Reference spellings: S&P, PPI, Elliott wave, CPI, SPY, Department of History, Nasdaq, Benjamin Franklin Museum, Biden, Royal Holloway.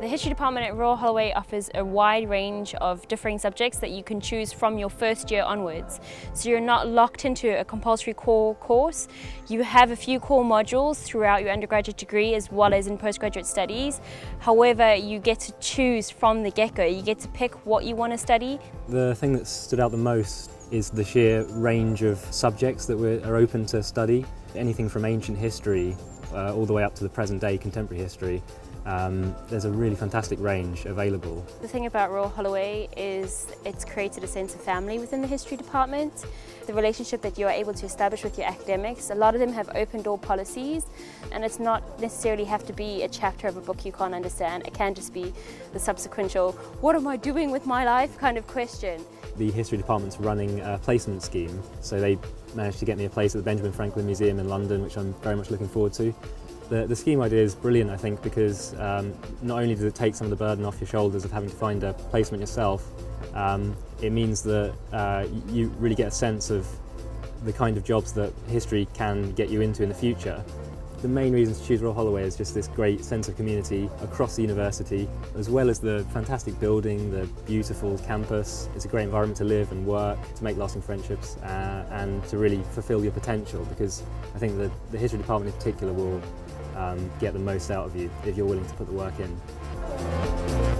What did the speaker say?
The History Department at Royal Holloway offers a wide range of differing subjects that you can choose from your first year onwards. So you're not locked into a compulsory core course. You have a few core modules throughout your undergraduate degree as well as in postgraduate studies. However, you get to choose from the get-go. You get to pick what you want to study. The thing that stood out the most is the sheer range of subjects that are open to study. Anything from ancient history all the way up to the present day contemporary history. There's a really fantastic range available. The thing about Royal Holloway is it's created a sense of family within the history department. The relationship that you are able to establish with your academics, a lot of them have open door policies, and it's not necessarily have to be a chapter of a book you can't understand. It can just be the subsequential, what am I doing with my life kind of question. The history department's running a placement scheme, so they managed to get me a place at the Benjamin Franklin Museum in London, which I'm very much looking forward to. The scheme idea is brilliant, I think, because not only does it take some of the burden off your shoulders of having to find a placement yourself, it means that you really get a sense of the kind of jobs that history can get you into in the future. The main reason to choose Royal Holloway is just this great sense of community across the university, as well as the fantastic building, the beautiful campus. It's a great environment to live and work, to make lasting friendships and to really fulfil your potential, because I think that the history department in particular will get the most out of you if you're willing to put the work in.